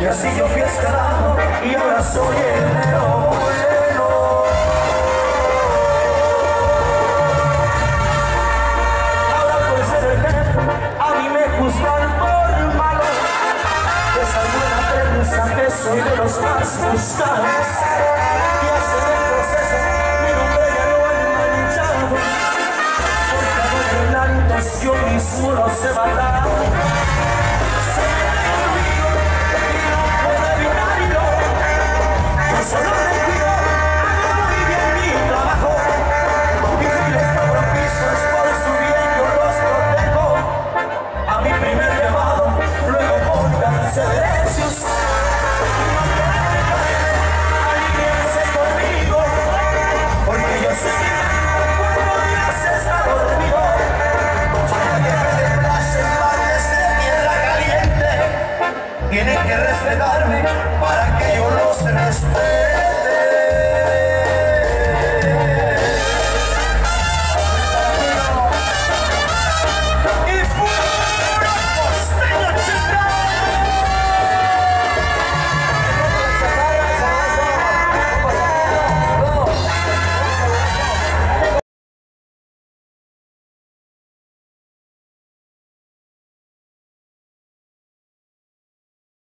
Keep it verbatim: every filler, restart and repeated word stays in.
Y así yo fui escalando y ahora soy el héroe. Ahora por ser el héroe, a mí me gustan por malo. De esa buena premisa que soy de los más buscados. Y hacer el proceso, mi nombre ya no he manchado. Porque no hay plantas, yo mismo los he matado.